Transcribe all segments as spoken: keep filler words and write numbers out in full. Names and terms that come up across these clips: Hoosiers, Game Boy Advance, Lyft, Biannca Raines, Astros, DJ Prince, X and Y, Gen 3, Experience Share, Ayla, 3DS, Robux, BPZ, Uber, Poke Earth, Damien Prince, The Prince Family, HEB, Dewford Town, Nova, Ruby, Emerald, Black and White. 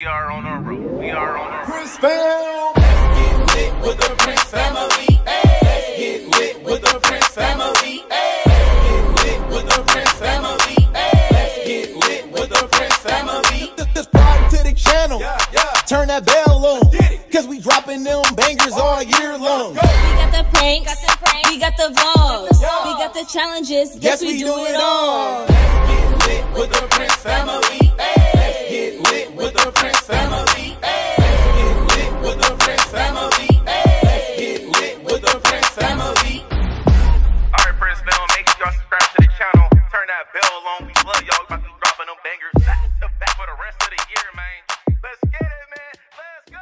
We are on our road. We are on our road. Prince Family. Let's get lit with the Prince Family. Let's get lit with the Prince Family. Let's get lit with the Prince Family. Let's get lit with the Prince Family. Subscribe to the channel. Yeah, yeah. Turn that bell on. Cause we dropping them bangers all year long. We got the pranks. We got the vlogs. We got the challenges. Yes, we do it all. Let's get lit with the Prince Family. Let's get lit with the Prince Family. Let's get lit with the Prince Family. Let's get lit with the Prince Family. Alright, Prince Family, make sure y'all subscribe to the channel. Turn that bell on. We love y'all. About to dropping them bangers back to back for the rest of the year, man. Let's get it, man. Let's go.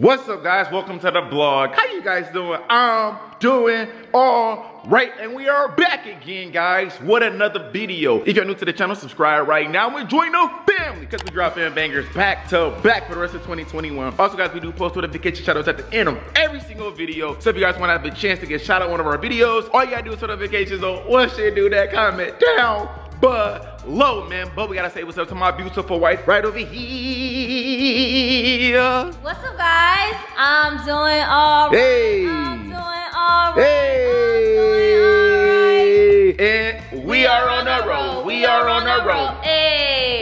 What's up, guys? Welcome to the vlog. How you guys doing? I'm doing all right, and we are back again, guys. What another video. If you're new to the channel, subscribe right now and join the family because we drop in bangers back to back for the rest of twenty twenty-one. Also, guys, we do post notification shoutouts at the end of every single video. So if you guys want to have a chance to get shout out one of our videos, all you gotta do is notifications on what should do that comment down below, man. But we gotta say what's up to my beautiful wife right over here. What's up, guys? I'm doing all right. Hey. I'm doing all right. Hey. And we are on a roll. We are on a roll.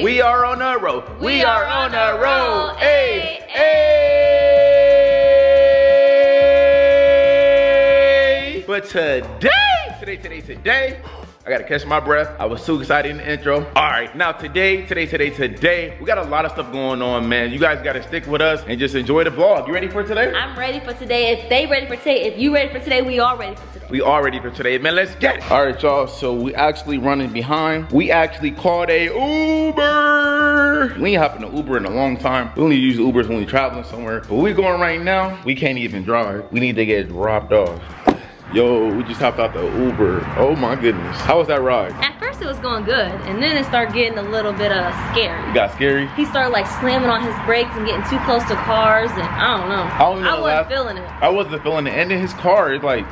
We are on a roll. We are on a roll. Hey, hey. But today, today, today, today, I gotta catch my breath. I was too excited in the intro. All right, now today, today, today, today, we got a lot of stuff going on, man. You guys gotta stick with us and just enjoy the vlog. You ready for today? I'm ready for today. If they ready for today, if you ready for today, we all ready for today. We all ready for today, man. Let's get it. All right, y'all, so we actually running behind. We actually called a Uber. We ain't hopping to Uber in a long time. We only use Ubers when we traveling somewhere. But we going right now, we can't even drive. We need to get dropped off. Yo, we just hopped out the Uber. Oh my goodness. How was that ride? At first it was going good, and then it started getting a little bit uh, scary. It got scary? He started like slamming on his brakes and getting too close to cars, and I don't know. I, don't know I wasn't feeling it. I wasn't feeling it, and then his car, it like,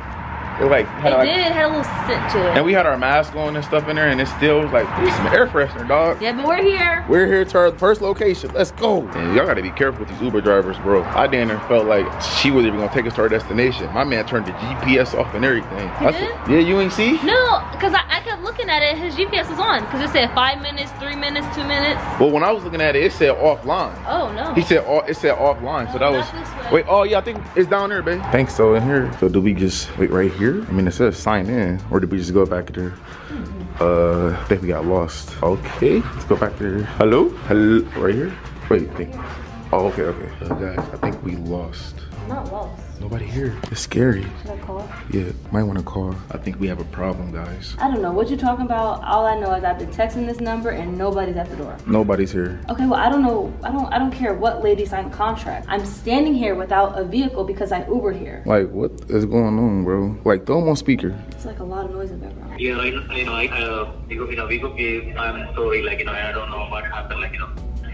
it like had, it like, did, it had a little scent to it. And we had our mask on and stuff in there, and it still was like, there's some air freshener, dog. Yeah, but we're here. We're here to our first location. Let's go. Man, y'all gotta be careful with these Uber drivers, bro. I damn near felt like she wasn't even gonna take us to our destination. My man turned the G P S off and everything. You did? Yeah, you ain't see? No, because I, I kept looking at it, his G P S was on. Because it said five minutes, three minutes, two minutes. Well, when I was looking at it, it said offline. Oh, no. He said, oh, it said offline. Oh, so that was, wait, oh, yeah, I think it's down there, babe. Thanks, so in here. So do we just wait right here? I mean, it says sign in, or did we just go back there? Mm-hmm. Uh, I think we got lost. Okay, let's go back there. Hello? Hello? Right here? Wait, I think. Oh, okay, okay. Uh, guys, I think we lost. I'm not lost. Nobody here. It's scary. Should I call? Yeah, might want to call. I think we have a problem, guys. I don't know what you're talking about. All I know is I've been texting this number and nobody's at the door. Nobody's here. Okay, well, I don't know. I don't I don't care what lady signed contract. I'm standing here without a vehicle because I Ubered here. Like, what is going on, bro? Like, throw them on speaker. It's like a lot of noise in the background. Yeah, I, you know, I, uh, you know, we go give, I'm sorry, like, you know, I don't know what happened, like, you know.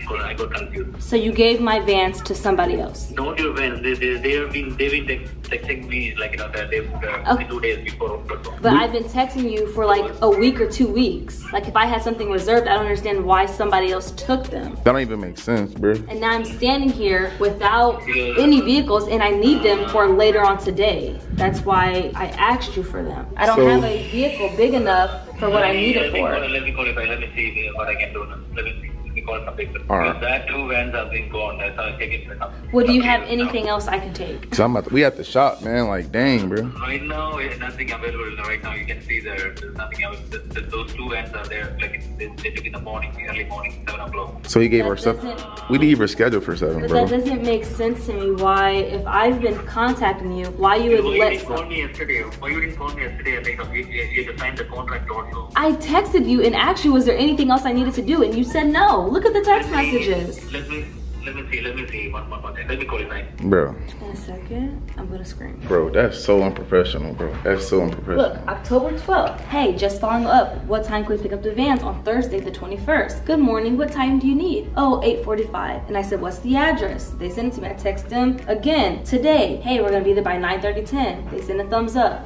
I got confused. So you gave my vans to somebody else? Not your vans. They, they, they have been, they've been texting me like, you know, that they've uh, okay. two days before. But I've been texting you for like a week or two weeks. Like, if I had something reserved, I don't understand why somebody else took them. That don't even make sense, bro. And now I'm standing here without yeah. any vehicles, and I need them for later on today. That's why I asked you for them. I don't so, have a vehicle big enough for what I need it for. Let me qualify. Let me see what I can do now. Let me see. Alright. Well, that two vans have been gone. That's how I take it. Well, do you have anything else I can take? Cause I'm at the, we at the shop, man. Like, dang, bro. Right now, there's nothing available. Right now, you can see there, there's nothing else. Those two vans are there. Like, they, they took in the morning, early morning, seven o'clock. So he gave that her stuff. We didn't even schedule for seven, but bro. That doesn't make sense to me. Why, if I've been contacting you, why you would why let? You didn't call me yesterday. Why you didn't call me yesterday? I think you, you had to sign the contract also. I texted you and asked you, was there anything else I needed to do, and you said no. Look at the text let me, messages. Let me, let me see, let me see. One, one, one. Let me call it nine. Bro. In a second, I'm gonna scream. Bro, that's so unprofessional, bro. That's so unprofessional. Look, October twelfth. Hey, just following up. What time can we pick up the vans on Thursday the twenty-first? Good morning, what time do you need? Oh, eight forty-five. And I said, what's the address? They sent it to me. I text them again today. Hey, we're gonna be there by nine thirty, ten. They send a thumbs up.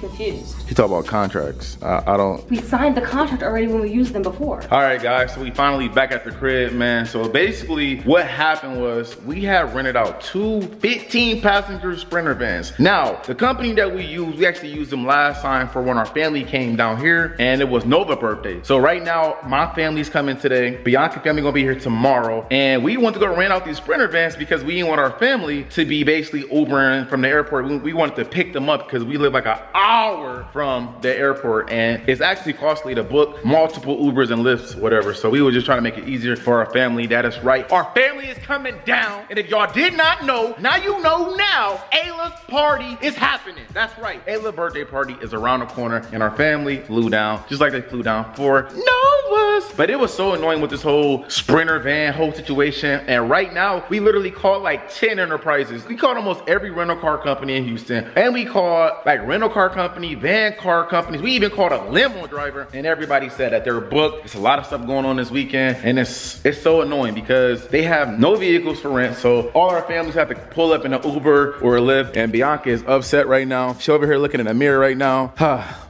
confused. You talk about contracts. I, I don't. We signed the contract already when we used them before. All right, guys. So we finally back at the crib, man. So basically, what happened was we had rented out two fifteen passenger Sprinter vans. Now, the company that we used, we actually used them last time for when our family came down here, and it was Nova's birthday. So right now, my family's coming today. Biannca family gonna be here tomorrow, and we want to go rent out these Sprinter vans because we didn't want our family to be basically Ubering from the airport. We, we wanted to pick them up because we live like an hour from the airport, and it's actually costly to book multiple Ubers and Lyfts, whatever. So we were just trying to make it easier for our family. That is right. Our family is coming down, and if y'all did not know, now you know now. Ayla's party is happening. That's right. Ayla's birthday party is around the corner, and our family flew down just like they flew down for Nova's. But it was so annoying with this whole Sprinter van whole situation, and right now we literally called like ten enterprises. We called almost every rental car company in Houston, and we called like rental car company, van car companies. We even called a limo driver, and everybody said that they're booked. It's a lot of stuff going on this weekend, and it's it's so annoying because they have no vehicles for rent. So all our families have to pull up in an Uber or a Lyft, and Biannca is upset right now. She's over here looking in the mirror right now.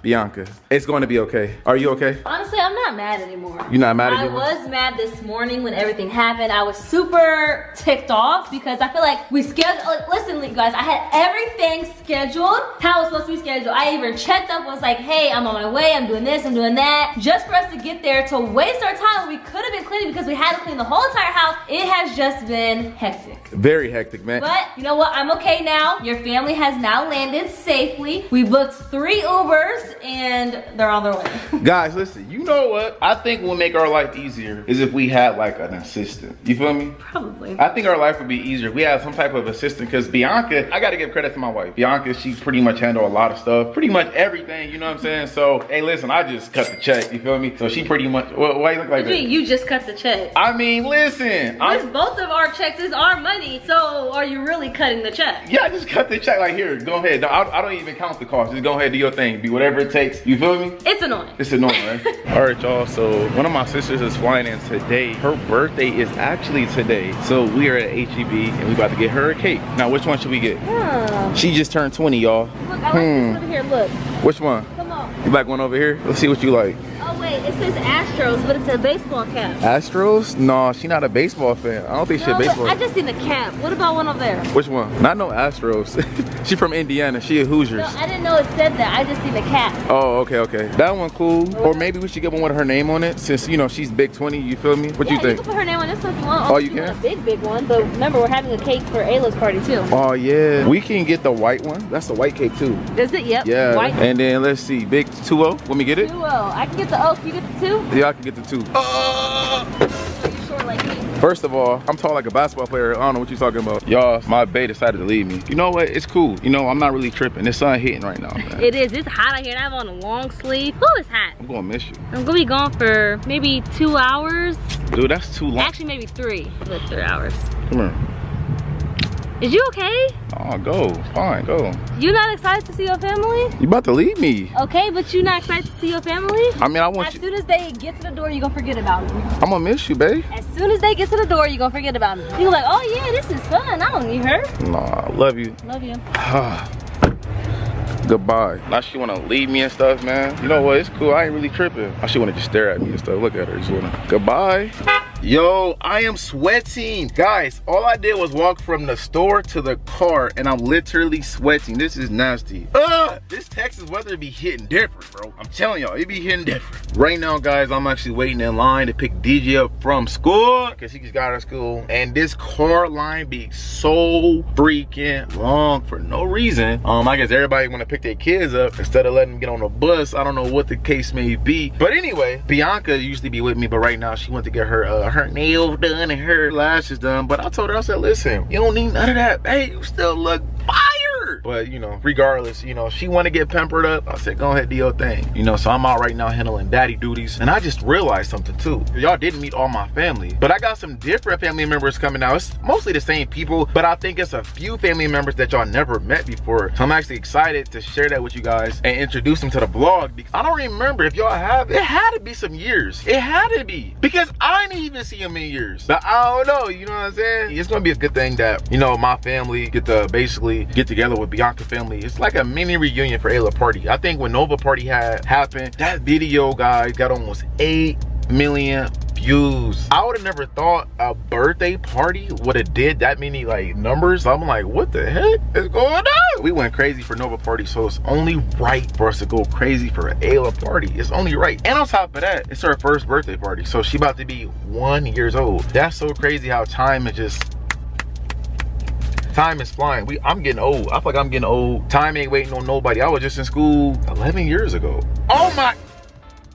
Biannca, it's going to be okay. Are you okay? Honestly, I'm not mad anymore. You're not mad anymore? I was mad this morning when everything happened. I was super ticked off because I feel like we scheduled, like, listen, you guys, I had everything scheduled how it was supposed to be scheduled. I even checked up, was like, hey, I'm on my way, I'm doing this, I'm doing that. Just for us to get there, to waste our time, we could have been cleaning because we had to clean the whole entire house. It has just been hectic. Very hectic, man. But you know what? I'm okay now. Your family has now landed safely. We booked three Ubers, and they're on their way. Guys, listen, you know what I think will make our life easier is if we had like an assistant. You feel me? Probably. I think our life would be easier if we had some type of assistant, because Biannca, I gotta give credit to my wife. Biannca, she pretty much handled a lot of stuff, pretty much everything, you know what I'm saying? So, hey, listen, I just cut the check, you feel me? So she pretty much, well, why you look like that? You just cut the check. I mean, listen. Both of our checks is our money, so are you really cutting the check? Yeah, I just cut the check, like, here, go ahead. I, I don't even count the cost, just go ahead, do your thing, be whatever it takes. You feel me? It's annoying. It's annoying, right? All right, y'all. So one of my sisters is flying in today. Her birthday is actually today. So we are at H E B and we about to get her a cake. Now, which one should we get? Yeah. She just turned twenty, y'all. Look, I like hmm. this over here. Look. Which one? Come on. You like one over here? Let's see what you like. Oh wait, it says Astros, but it's a baseball cap. Astros? No, she not a baseball fan. I don't think no, she's a baseball fan. I just seen the cap. What about one over there? Which one? Not no Astros. She from Indiana. She a Hoosiers. No, I didn't know it said that. I just seen the cap. Oh, okay, okay. That one cool. Okay. Or maybe we should get one with her name on it, since, you know, she's big twenty, you feel me? What do yeah, you think? You can put her name on this one if you want. Oh, you can? A big, big one. But remember, we're having a cake for Ayla's party too. Oh yeah. We can get the white one. That's the white cake too. Is it? Yep. Yeah. White. And then let's see. Big two oh. Let me get it. two oh. I can get the oak. You get the two? Yeah, I can get the two. Oh! Are you short like me? First of all, I'm tall like a basketball player. I don't know what you're talking about. Y'all, my bae decided to leave me. You know what? It's cool. You know, I'm not really tripping. The sun hitting right now, man. It is. It's hot out here, and I have on a long sleeve. Oh, it's hot. I'm going to miss you. I'm going to be gone for maybe two hours. Dude, that's too long. Actually, maybe three. But three hours. Come here. Is you okay? Oh, go. Fine, go. You not excited to see your family? You about to leave me. Okay, but you not excited to see your family? I mean, I want as you. As soon as they get to the door, you're going to forget about me. I'm going to miss you, babe. As soon as they get to the door, you're going to forget about me. You're like, oh, yeah, this is fun. I don't need her. Nah, love you. Love you. Goodbye. Now she want to leave me and stuff, man. You know what? It's cool. I ain't really tripping. Now she want to just stare at me and stuff. Look at her. She want to. Goodbye. Yo, I am sweating. Guys, all I did was walk from the store to the car, and I'm literally sweating. This is nasty. Ugh! This Texas weather be hitting different, bro. I'm telling y'all, it be hitting different. Right now, guys, I'm actually waiting in line to pick D J up from school, because he just got out of school. And this car line be so freaking long for no reason. Um, I guess everybody want to pick their kids up instead of letting them get on the bus. I don't know what the case may be. But anyway, Biannca used to be with me, but right now she went to get her, uh, her nails done and her lashes done, but I told her, I said, listen, you don't need none of that. Hey, you still look fire. But you know, regardless, you know, she want to get pampered up. I said, go ahead, do your thing. You know, so I'm out right now handling daddy duties. And I just realized something too. Y'all didn't meet all my family, but I got some different family members coming out. It's mostly the same people, but I think it's a few family members that y'all never met before. So I'm actually excited to share that with you guys and introduce them to the vlog. Because I don't remember if y'all have, it had to be some years. It had to be, because I didn't even see them in years. But I don't know, you know what I'm saying? It's gonna be a good thing that, you know, my family get to basically get together with Biannca family. It's like a mini reunion for Ayla party. I think when Nova party had happened, that video, guys, got almost eight million views. I would have never thought a birthday party would have did that many like numbers. I'm like, what the heck is going on? We went crazy for Nova party, so it's only right for us to go crazy for an Ayla party. It's only right. And on top of that, it's her first birthday party, so she about to be one years old. That's so crazy how time is just time is flying. We, I'm getting old. I feel like I'm getting old. Time ain't waiting on nobody. I was just in school eleven years ago. Oh my.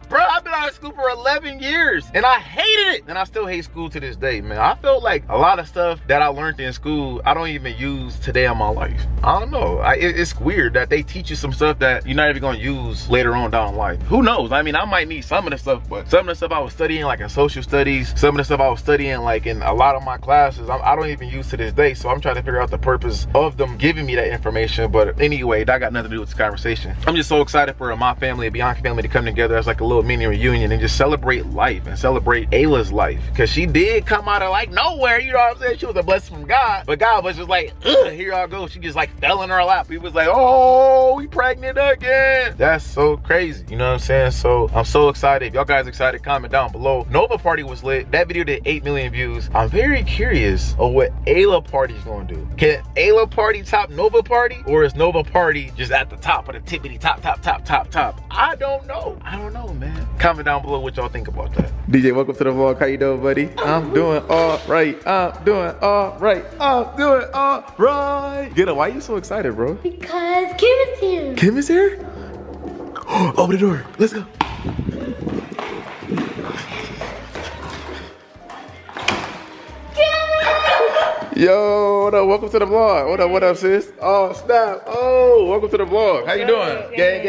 Bro, I've been out of school for eleven years and I hated it. And I still hate school to this day, man. I felt like a lot of stuff that I learned in school, I don't even use today in my life. I don't know. I, it, it's weird that they teach you some stuff that you're not even gonna use later on down life. Who knows? I mean, I might need some of the stuff, but some of the stuff I was studying like in social studies, some of the stuff I was studying like in a lot of my classes, I, I don't even use to this day. So I'm trying to figure out the purpose of them giving me that information. But anyway, that got nothing to do with this conversation. I'm just so excited for my family, Biannca family, to come together as like a little mini reunion and just celebrate life and celebrate Ayla's life, because she did come out of like nowhere. You know what I'm saying? She was a blessing from God, but God was just like, ugh, here y'all go. She just like fell in her lap. He was like, oh, we pregnant again. That's so crazy. You know what I'm saying? So I'm so excited. If y'all guys excited, comment down below. Nova party was lit. That video did eight million views. I'm very curious of what Ayla party's gonna do. Can Ayla party top Nova party, or is Nova party just at the top of the tippity top top top top top? I don't know. I don't know, man. Comment down below what y'all think about that. D J, welcome to the vlog. How you doing, buddy? I'm doing all right. I'm doing all right. I'm doing all right. Get up. Why are you so excited, bro? Because Kim is here. Kim is here? Open the door. Let's go. Yo, what up? Welcome to the vlog. What up, what up, sis? Oh, snap. Oh, welcome to the vlog. How you doing? Gang,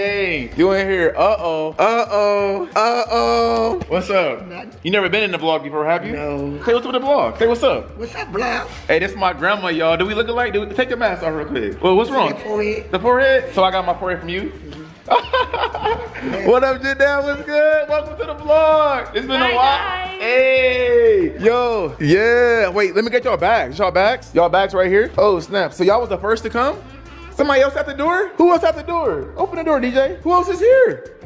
gang. You in here. Uh-oh. Uh-oh. Uh-oh. What's up? You never been in the vlog before, have you? No. Say what's up with the vlog? Say what's up. What's up, vlog? Hey, this is my grandma, y'all. Do we look alike? Do we... Take your mask off real quick. Well, what's wrong? The forehead. The forehead? So I got my forehead from you? Mm-hmm. What up, Jadell? What's good? Welcome to the vlog. It's been Bye, a while. Guys. Hey. Yo. Yeah. Wait, let me get y'all bags. Y'all bags? Y'all bags right here? Oh, snap. So y'all was the first to come? Mm-hmm. Somebody else at the door? Who else at the door? Open the door, D J. Who else is here?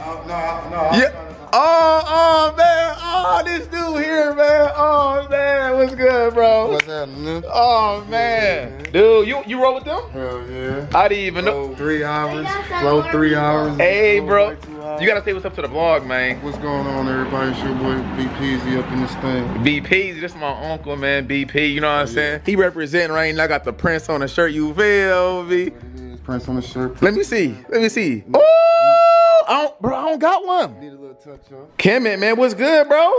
No, no, no. Yeah. Oh, oh, man. Oh, this dude here, man. Oh, man. What's good, bro? What's happening? Oh, man. Yeah. Dude, you you roll with them? Hell yeah. I didn't even know. Three hours. Flow three hours. Hey, bro. You gotta say what's up to the vlog, man. What's going on, everybody? It's your boy B P Z up in this thing. B P Z, this is my uncle, man. B P, you know what I'm yeah. saying? He representing right now. I got the Prince on the shirt. You feel me? Prince on the shirt. Let me see. Let me see. No. Oh, I don't, bro, I don't got one. Need a little touch up. Kemet, man, what's good, bro?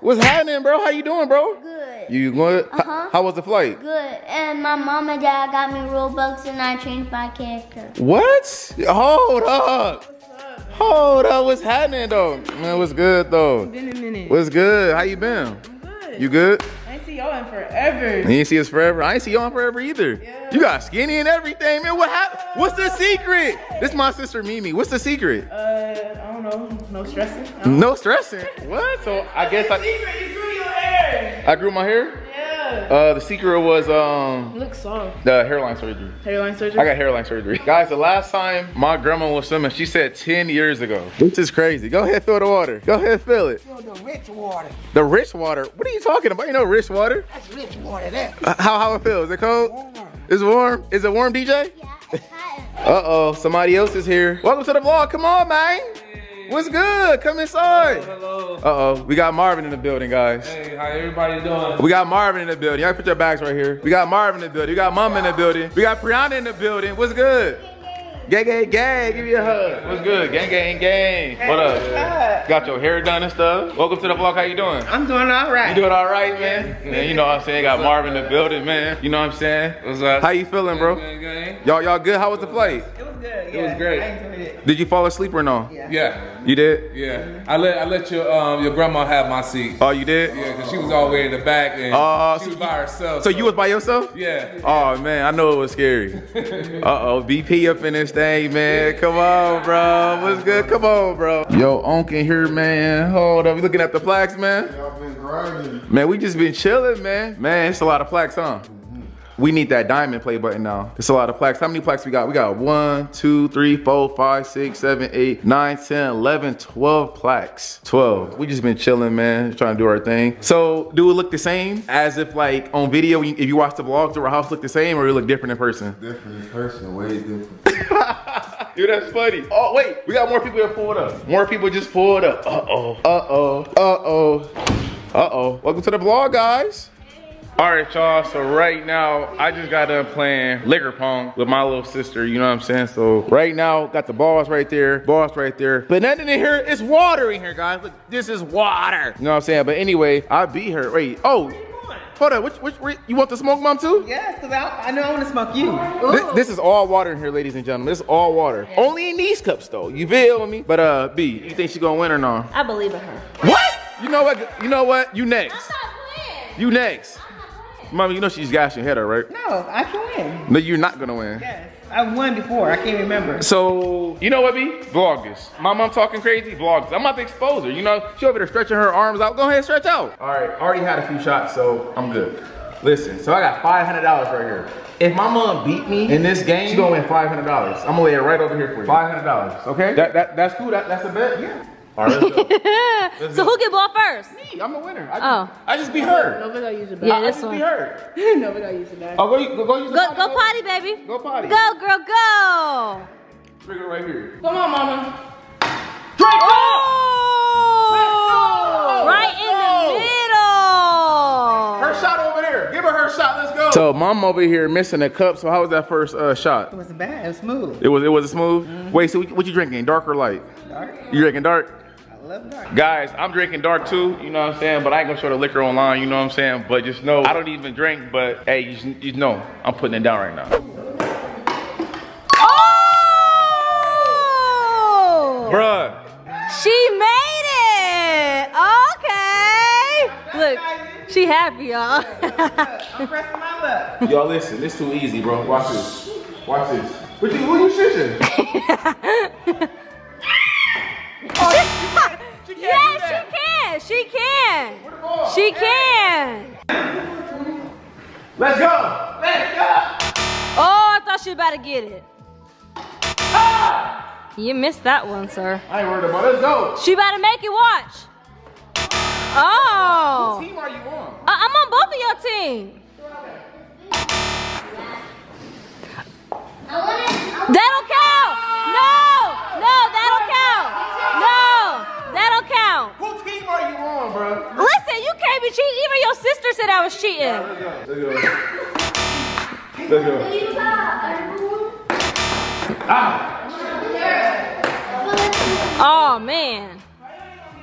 What's happening, bro? How you doing, bro? Good. You good? Uh-huh. How was the flight? Good. And my mom and dad got me Robux and I changed my character. What? Hold up. What's up? Hold up. What's happening, though? Man, what's good, though? It's been a minute. What's good? How you been? I'm good. You good? Y'all in forever. You ain't see us forever. I ain't see y'all in forever either. Yeah. You got skinny and everything, man. What happened? Uh, What's the secret? This is my sister Mimi. What's the secret? Uh, I don't know. No stressing. No, no stressing. What? So I guess I. The secret? You grew your hair. I grew my hair. Yeah. Uh, the secret was um. You look soft. The hairline surgery. Hairline surgery. I got hairline surgery. Guys, the last time my grandma was swimming, she said ten years ago. This is crazy. Go ahead, fill the water. Go ahead, fill it. Fill the rich water. The rich water. What are you talking about? You know rich water. That's rich water there. How, how it feels? Is it cold? Warm. It's warm? Is it warm, D J? Yeah, it's hot. Uh-oh, somebody else is here. Welcome to the vlog. Come on, man. Hey. What's good? Come inside. Hello, hello. Uh-oh, we got Marvin in the building, guys. Hey, how everybody doing? We got Marvin in the building. Y'all put your bags right here. We got Marvin in the building. We got Mama in the building. We got Priyana in the building. What's good? Gang, gang, gang, give me a hug. What's good? Gang, gang, gang. Hey, what up? up? Got your hair done and stuff. Welcome to the vlog. How you doing? I'm doing all right. You doing all right, man? Yeah. Man, you know what I'm saying? Got Marvin in the building, man. You know what I'm saying? What's up? How you feeling, bro? Y'all y'all good? How was the flight? It was good. Yeah. It was great. I enjoyed it. Did you fall asleep or no? Yeah. yeah. You did? Yeah. Mm-hmm. I let I let your um your grandma have my seat. Oh, you did? Yeah, because she was all the way in the back and uh, she was so by herself. So, so you was by yourself? Yeah. Oh man, I know it was scary. Uh-oh, B P up in this thing, man. Come on, bro. What's good? Come on, bro. Yo, Onk in here, man. Hold up. You looking at the plaques, man? Y'all been grinding. Man, we just been chilling, man. Man, it's a lot of plaques, huh? We need that diamond play button now. It's a lot of plaques. How many plaques we got? We got one, two, three, four, five, six, seven, eight, nine, ten, eleven, twelve plaques. twelve. We just been chilling, man, just trying to do our thing. So do it look the same as if like on video, if you watch the vlogs, do our house look the same or it look different in person? Different in person, way different. Dude, that's funny. Oh, wait, we got more people that pulled up. More people just pulled up. Uh-oh, uh-oh, uh-oh, uh-oh. Welcome to the vlog, guys. All right, y'all, so right now, I just got done playing liquor pong with my little sister, you know what I'm saying? So right now, got the balls right there, balls right there. But nothing in here, it's water in here, guys. Look, this is water. You know what I'm saying? But anyway, I beat her. Wait, oh. Hold on, which, which, which, you want the smoke bomb too? Yes, because I, I know I want to smoke you. This, this is all water in here, ladies and gentlemen. This is all water. Yeah. Only in these cups though, you feel me? But uh, B, you think she's gonna win or not? I believe in her. What? You know what, you know what? You next. I'm not playing. You next. I'm not playing. Mama, you know she's got your head up, right? No, I can win. No, you're not gonna win. Yes. I've won before, I can't remember. So, you know what, B? Vlog this. My mom talking crazy, vlog this. I'm about to expose her, you know? She over there stretching her arms out. Go ahead, stretch out. All right, I already had a few shots, so I'm good. Listen, so I got five hundred dollars right here. If my mom beat me in this game, she's gonna win five hundred dollars. I'm gonna lay it right over here for you. five hundred dollars, okay? That, that, that's cool, that, that's a bet? Yeah. All right, let's go. Let's so go. Who can ball first? Me, I'm a winner. I just, oh. I just be her. Nova gonna use your bag. Yeah, this one. I just be her. Nova gonna use your bag. Oh, go, go, go use your bag. Go, go potty, baby. Go potty. Go, girl, go. Trigger right here. Come on, mama. Drink up! Oh! Go! Right in the middle. Her shot over there. Give her her shot. Let's go. So, mom over here missing a cup. So, how was that first uh, shot? It wasn't bad. It was smooth. It was. It was smooth. Mm-hmm. Wait, so what you drinking? Dark or light? Dark. You drinking dark? Guys, I'm drinking dark too, you know what I'm saying? But I ain't gonna show the liquor online, you know what I'm saying? But just know, I don't even drink, but hey, you, you know, I'm putting it down right now. Oh! Bruh. She made it! Okay! Look, she happy, y'all. I'm pressing my luck. Y'all listen, this too easy, bro. Watch this. Watch this. What you, what you shitting? Oh, she can. She can yes, she can. She can. She can. Let's go. Let's go. Oh, I thought she was about to get it. Ah! You missed that one, sir. I ain't worried about it. Let's go. She about to make it. Watch. Oh. What team are you on? Uh, I'm on both of your team. That don't count. No. No, that don't count. That don't count. What team are you on, bro? Listen, you can't be cheating. Even your sister said I was cheating. All right, let's go. Let's go. Let's go. Ah. Oh, man.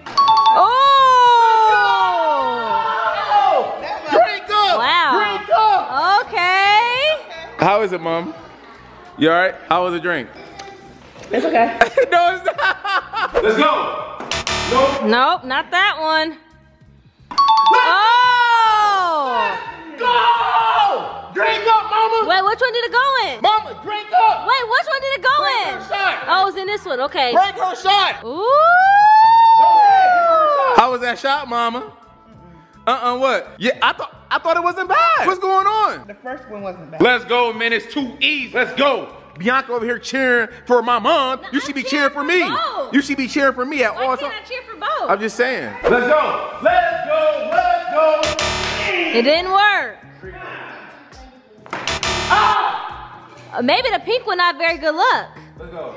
Oh. Drink up. Wow. Drink up. Okay. How is it, Mom? You all right? How was the drink? It's okay. No, it's not. Let's go. Nope. Nope, not that one. Let's oh! Let's go! Drink up, mama! Wait, which one did it go in? Mama, drink up! Wait, which one did it go break in? Her shot. Oh, it's in this one, okay. Break her shot! Ooh! Go ahead, give her a shot. How was that shot, mama? Uh-uh, what? Yeah, I thought I thought it wasn't bad. What's going on? The first one wasn't bad. Let's go, man, it's too easy. Let's go. Biannca over here cheering for my mom. No, you should be cheering, cheering for me. Both. You should be cheering for me at Why all times. I cheer for both. I'm just saying. Let's go. Let's go. Let's go. It didn't work. Ah! Uh, maybe the pink one not very good luck. Let's go.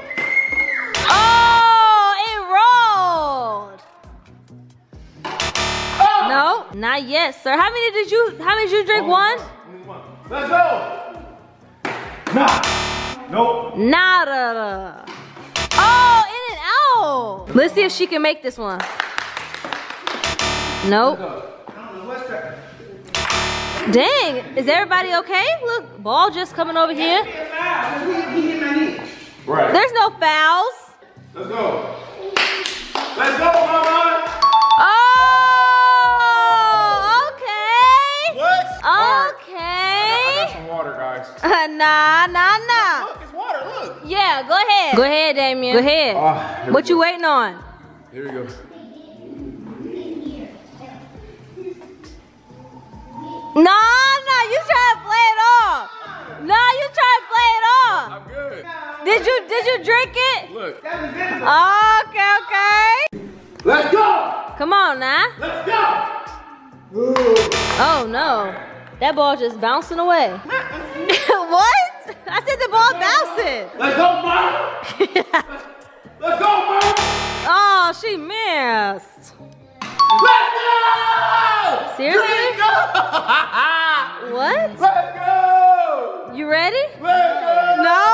Oh, it rolled. Oh. No, not yet, sir. How many did you? How many did you drink? Only one? One. One. Let's go. Nah. Nope. Nada. Oh, in and out. Let's see if she can make this one. Nope. Dang, is everybody okay? Look, ball just coming over here. Right. There's no fouls. Let's go. Let's go, mama. Oh, okay. What? Okay. I got some water, guys. Nah, nah, nah. Yeah, go ahead. Go ahead, Damien. Go ahead. Ah, what you waiting on? Here we go. No, no, you trying to play it off. you drink it? Look. Okay, okay. Let's go. Come on now. Let's go. Ooh. Oh no. That ball just bouncing away. What? I said the ball bouncing. Let's go, Mom. Let's go, Mom. Oh, she missed. Let's go! Seriously? Let's go! What? Let's go! You ready? Let's go! No?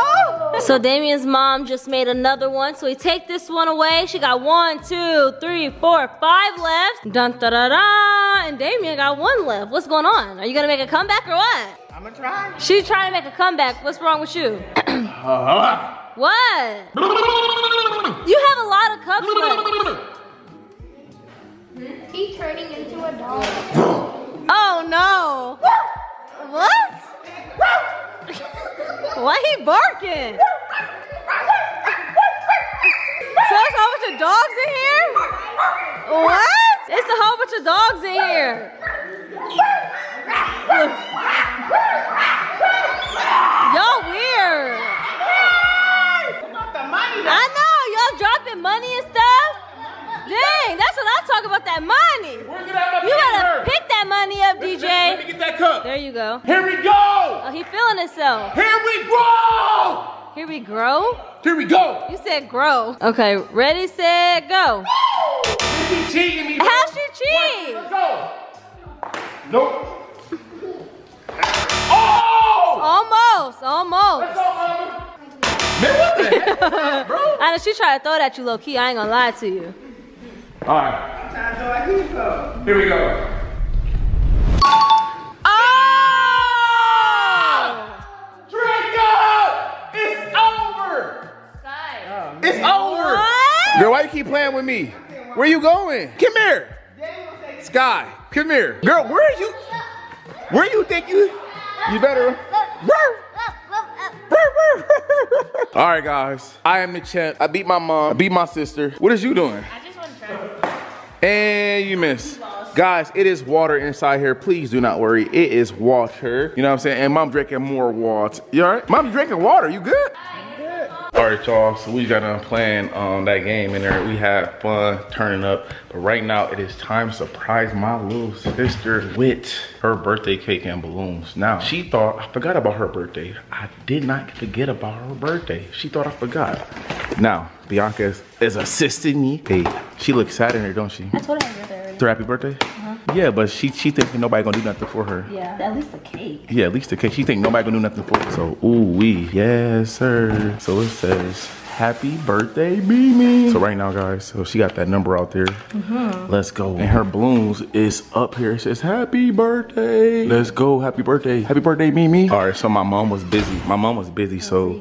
So Damien's mom just made another one. So we take this one away. She got one, two, three, four, five left. Dun da da da! And Damien got one left. What's going on? Are you gonna make a comeback or what? I'm gonna try. She's trying to make a comeback. What's wrong with you? What? You have a lot of cups left. He's turning into a dog. Oh no! What? Why he barking? So there's a whole bunch of dogs in here? What? It's a whole bunch of dogs in here. Y'all weird. I know, y'all dropping money and stuff. Dang, that's what I'm talking about, that money. You gotta pick that money up, D J. Let me get that cup. There you go. Here we go. Oh, he feeling himself. Here we grow. Here we grow? Here we go. You said grow. Okay, ready, set, go. She cheating me. How she cheat? Let's go. Nope. Oh! Almost, almost. Let's go, mama. Man, what the heck, bro? I know she tried to throw it at you low key. I ain't gonna lie to you. All right. Here we go. Oh! Drink up! It's over! Oh, it's over! What? Girl, why you keep playing with me? Where you going? Come here. Sky, come here. Girl, where are you? Where you think you? You better. All right, guys. I am the champ. I beat my mom. I beat my sister. What is you doing? And you miss. Guys, it is water inside here. Please do not worry. It is water. You know what I'm saying? And mom drinking more water. You all right? Mom drinking water. You good? I'm good. All right, y'all. So we got done playing um, that game in there. We had fun turning up. But right now, it is time to surprise my little sister with her birthday cake and balloons. Now, she thought I forgot about her birthday. I did not forget about her birthday. She thought I forgot. Now, Bianca is, is assisting me. Hey, she looks sad in her, don't she? I told her happy birthday already. Her happy birthday? Uh-huh. Yeah, but she she thinks nobody gonna do nothing for her. Yeah, at least the cake. Yeah, at least the cake. She thinks nobody gonna do nothing for her. So, ooh-wee. Yes, sir. So it says, happy birthday, Mimi. So right now, guys, so she got that number out there. Mm-hmm. Let's go. And her balloons is up here. It says, happy birthday. Let's go, happy birthday. Happy birthday, Mimi. All right, so my mom was busy. My mom was busy, so.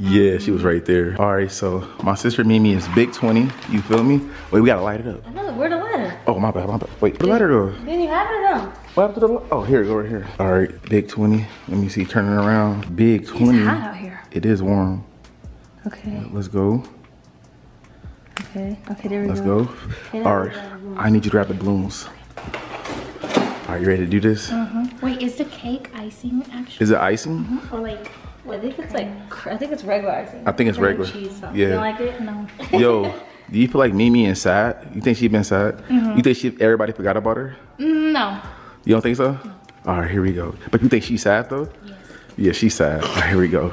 Yeah, she was right there. All right, so my sister Mimi is big twenty. You feel me? Wait, we gotta light it up. I know, where the lighter? Oh, my bad, my bad. Wait, the lighter though. Didn't you have it or no? What happened to the, oh, here it go right here. All right, big twenty. Let me see, turning around. Big twenty. It's hot out here. It is warm. Okay. Let's go. Okay. Okay, there we Let's go. Let's go. All right. I need you to grab the balloons. Are you ready to do this? Uh-huh. Wait, is the cake icing actually? Is it icing? Mm-hmm. Or like, well, I think it's like, I think it's regular icing. I think it's, it's regular. Like cheese sauce. Yeah. You don't like it? No. Yo, do you feel like Mimi is sad? You think she's been sad? Mm-hmm. You think she, everybody forgot about her? No. You don't think so? No. All right, here we go. But you think she's sad though? Yes. Yeah, she's sad. All right, here we go.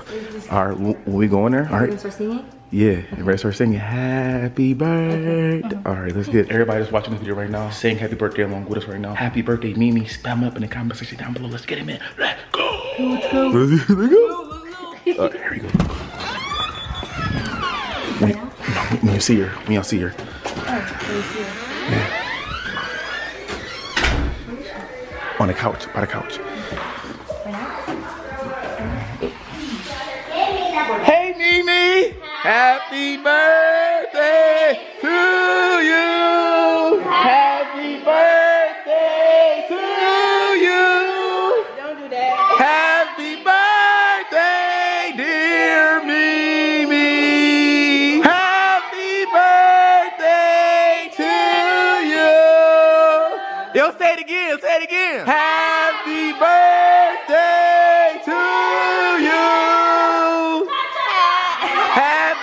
All right, when we go in there, all right. Start singing? Yeah, everybody start singing happy birthday. Mm-hmm. All right, let's get everybody that's watching this video right now saying happy birthday along with us right now. Happy birthday, Mimi. Spam up in the comment section down below. Let's get him in. Let's go. Let's go. Let's go. Let's go. All right, here we go. When, no, when you see her, when y'all see her. Oh, when you see her. Yeah. On the couch, by the couch. Happy birthday to you! Happy birthday to you! Don't do that. Happy birthday, dear Mimi! Happy birthday to you! Yo, say it again, say it again! Happy birthday to you! Happy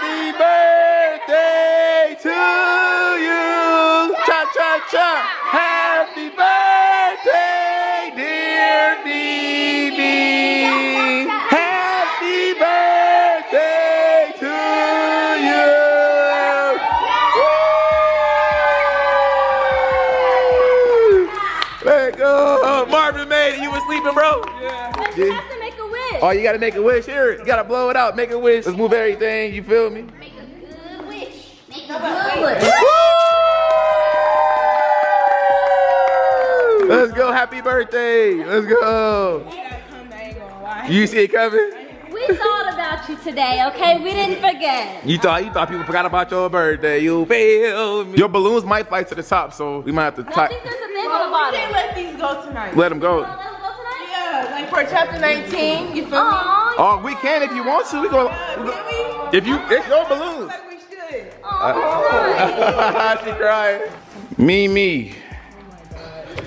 Yo, Marvin made it. You was sleeping, bro? Yeah. But you have to make a wish. Oh, you got to make a wish. Here, you got to blow it out. Make a wish. Let's move everything. You feel me? Make a good wish. Make a good wish. Woo! Let's go. Happy birthday. Let's go. You see it coming? We thought about you today, okay? We didn't forget. You thought you thought people forgot about your birthday. You failed me. Your balloons might fly to the top, so we might have to. I think there's a thing on the bottom. We can't let these go tonight. Let them go. You know, let them go tonight? Yeah, like for chapter nineteen. You feel Aww, me? Oh, yeah. We can if you want to. We go. Yeah, if you, it's your balloons. Like we should. Aww, uh, she cried. Me, me. Oh my god.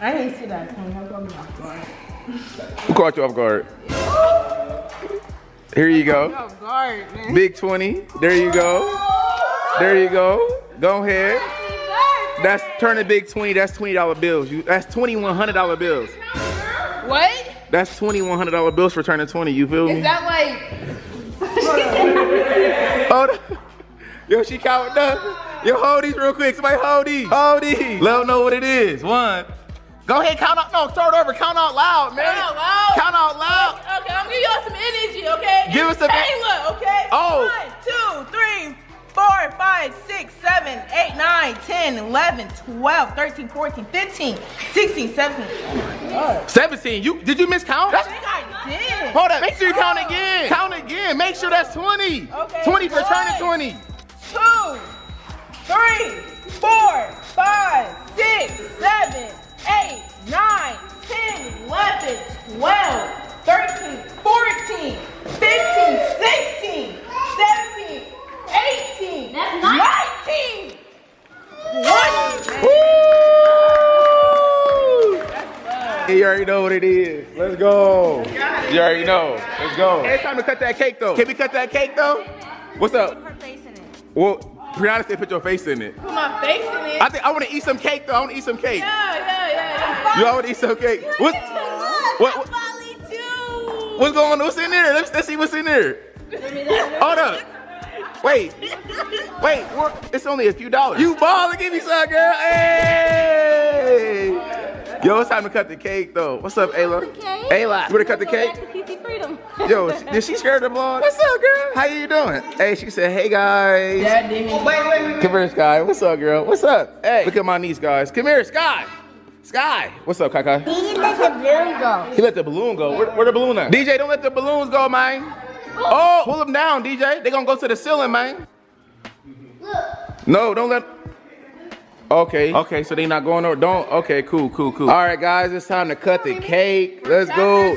I didn't see that coming. I'm going off guard. Who caught you off guard? Here you go. Big twenty. There you go. There you go. Go ahead. That's turn a big twenty. That's twenty dollar bills. You that's twenty-one hundred dollar bills. What? That's twenty-one hundred dollar bills for turning twenty. You feel me? Is that like? Hold up. Yo, she counting up. Yo, hold these real quick. Somebody hold these. Hold these. Let them know what it is. One. Go ahead, count out. No, start over. Count out loud, man. Count out loud. Count out loud. Okay, okay, I'm gonna give y'all some energy, okay? Give us some Ayla, okay? Oh. One, two, three, four, five, six, seven, eight, nine, ten, eleven, twelve, thirteen, fourteen, fifteen, sixteen, seventeen. Oh my god. seventeen. You did you miscount? I think I did. Hold up. Make sure you count oh. again. Count again. Make sure that's twenty. Okay. twenty for turning twenty. Two, three, four, five, six, seven. eight, nine, ten, eleven, twelve, thirteen, fourteen, fifteen, sixteen, seventeen, eighteen, that's nineteen, twenty. Woo! That's love. You already know what it is. Let's go. You already know. Let's go. Hey, it's time to cut that cake though. Can we cut that cake though? What's up? Put her face in it. Well, Brianna said put your face in it. Put my face in it? I think I want to eat some cake though. I want to eat some cake. Yeah, yeah, yeah. yeah. You already eat some cake. What? What? What? What's going on? What's in there? Let's, let's see what's in there. Hold up. Wait. Wait. We're, it's only a few dollars. You ball and give me some, girl. Hey. Yo, it's time to cut the cake though. What's up, Ayla? Ayla, you want to cut the cake? Yo, did she scare the blonde? What's up, girl? How you doing? Hey, she said, hey, guys. Yeah, oh, wait, wait, wait. Come here, Sky. What's up, girl? What's up? Hey, look at my niece, guys. Come here, Sky. Sky. What's up, Kaka? He let the balloon go. He let the balloon go. Where, where the balloon at? D J, don't let the balloons go, man. Oh, pull them down, D J. They gonna go to the ceiling, man. Look. No, don't let... Okay. Okay, so they not going over. Don't. Okay, cool, cool, cool. All right, guys, it's time to cut the cake. Let's go.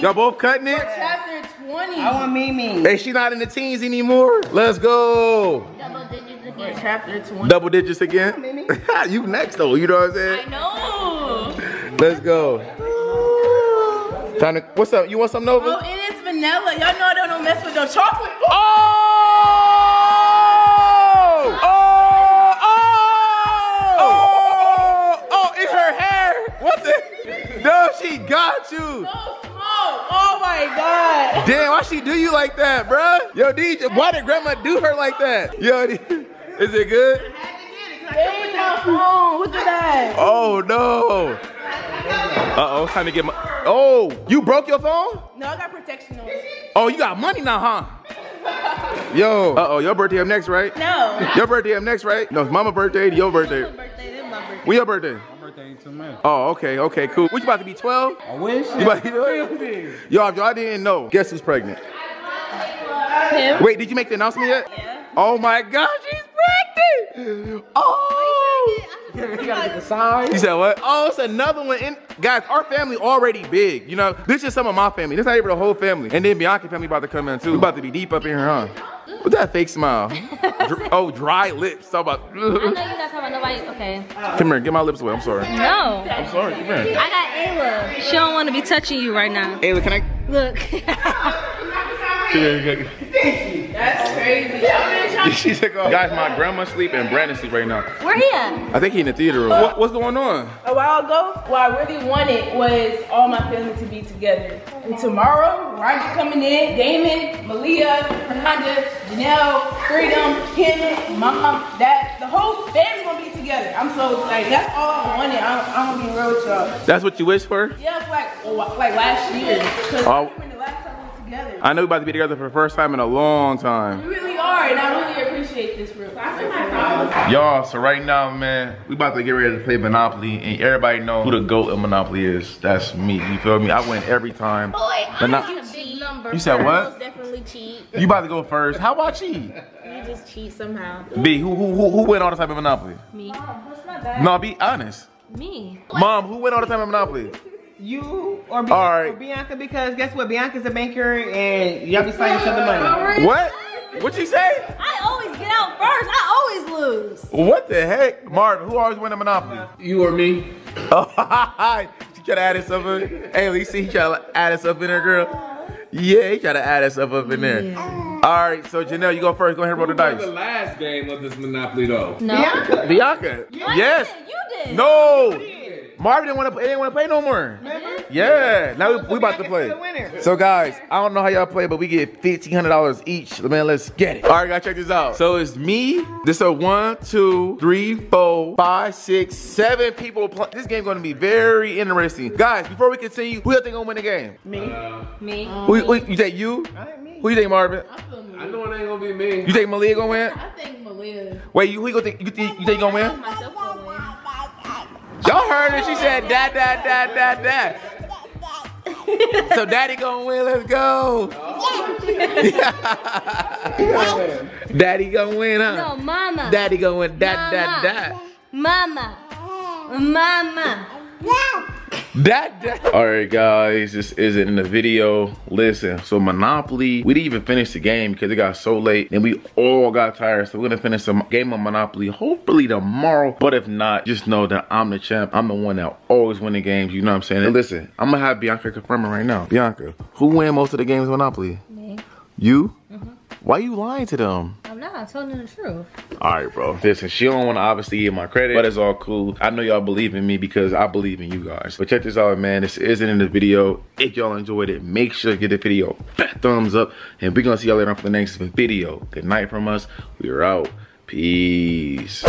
Y'all both cutting it? For chapter twenty. I want Mimi. Hey, she not in the teens anymore. Let's go. Double digits again. For chapter twenty. Double digits again? Mimi. You next, though. You know what I'm saying? I know. Let's go. Time to, what's up? You want some Nova? Oh, it is vanilla. Y'all know I don't, don't mess with no chocolate. Oh! Oh! What the? No, she got you. So smoke. Oh my god. Damn, why she do you like that, bruh? Yo, D J, why did grandma do her like that? Yo, is it good? Ain't no phone. Look at that. Oh no. Uh-oh, time to get my. Oh, you broke your phone? No, I got protection on it. Oh, you got money now, huh? Yo. Uh-oh, your birthday up next, right? No. Your birthday up next, right? No, it's mama's birthday, to your birthday. When your birthday? Oh, okay, okay, cool. What, you about to be twelve? I wish. You about to be twelve? Yo, if y'all didn't know, guess who's pregnant? Him. Wait, did you make the announcement yet? Yeah. Oh my god, she's pregnant! Oh! You gotta get the sign. You said what? Oh, it's another one. In guys, our family already big. You know, this is some of my family. This is not even the whole family. And then Biannca family about to come in too. We about to be deep up in here, huh? What's that fake smile? Dr oh, dry lips. Talk about. I know you're not talking about nobody. Okay. Come here, get my lips away. I'm sorry. No. I'm sorry. Come here. I got Ayla. She don't want to be touching you right now. Ayla, can I? Look. Come here, come. That's crazy. She's like, oh. Guys, my grandma's sleep and Brandon's sleep right now. Where he at? I think he in the theater room. What, what's going on? A while ago, what I really wanted was all my family to be together. And tomorrow, Roger coming in, Damon, Malia, Fernanda, Janelle, Freedom, Kim, Mom, Dad, the whole family's gonna be together. together. I'm so like that's all I wanted. I'm gonna be real with y'all. That's what you wish for? Yeah, like like last year. Cause oh. I, the last time we were together. I know we're about to be together for the first time in a long time. We really are, and I really appreciate this real. Y'all, so right now, man, we about to get ready to play Monopoly, and everybody knows who the GOAT in Monopoly is. That's me. You feel me? I win every time. Boy, I cheat. You said what? I most definitely cheat. You about to go first? How about cheat? You just cheat somehow. B, who who who, who win all the time in Monopoly? Me. Mom, that's not bad. No, be honest. Me. Mom, who win all the time in Monopoly? You or, Bian all right. or Biannca, because guess what? Bianca's a banker, and y'all be sliding each other money. What? What'd you say? I always get out first. I always lose. What the heck? Martin, who always win a Monopoly? You or me. Oh, she try to add us up in Ayla, you see he try to add us up in there, girl? Yeah, he try to add us up, up in there. Yeah. All right, so Janelle, you go first. Go ahead and roll the dice. Who won the last game of this Monopoly, though? No. Biannca. Biannca. Yes. yes. You did. No. Marvin didn't want to. Didn't want to play no more. Remember? Yeah. Now we, we about to play. So guys, I don't know how y'all play, but we get fifteen hundred dollars each. Man, let's get it. All right, guys, check this out. So it's me. This is one, two, three, four, five, six, seven people. Play. This game's gonna be very interesting, guys. Before we continue, who you think gonna win the game? Me. Uh, me. Who, who, you think you? I ain't me. Who you think, Marvin? I, feel I know it ain't gonna be me. You think Malia gonna win? I think Malia. Wait, you, who you gonna think? You think you think gonna win? Y'all heard it, she said that, that, that, that, that. So daddy gonna win, let's go. Yeah. Daddy gonna win, huh? No, mama. Daddy gonna win, that, that, that. Mama. Mama. That, that. All right, guys, this isn't in the video. Listen, so Monopoly, we didn't even finish the game because it got so late and we all got tired. So we're gonna finish some game of Monopoly, hopefully tomorrow. But if not, just know that I'm the champ. I'm the one that always wins the games, you know what I'm saying? And listen, I'm gonna have Biannca confirm it right now. Biannca, who win most of the games of Monopoly? Me. You? Mm-hmm. Why you lying to them? I'm not telling them the truth. All right, bro. Listen, she don't want to obviously get my credit, but it's all cool. I know y'all believe in me because I believe in you guys. But check this out, man. This isn't in the video. If y'all enjoyed it, make sure to give the video fat thumbs up. And we're going to see y'all later on for the next video. Good night from us. We are out. Peace.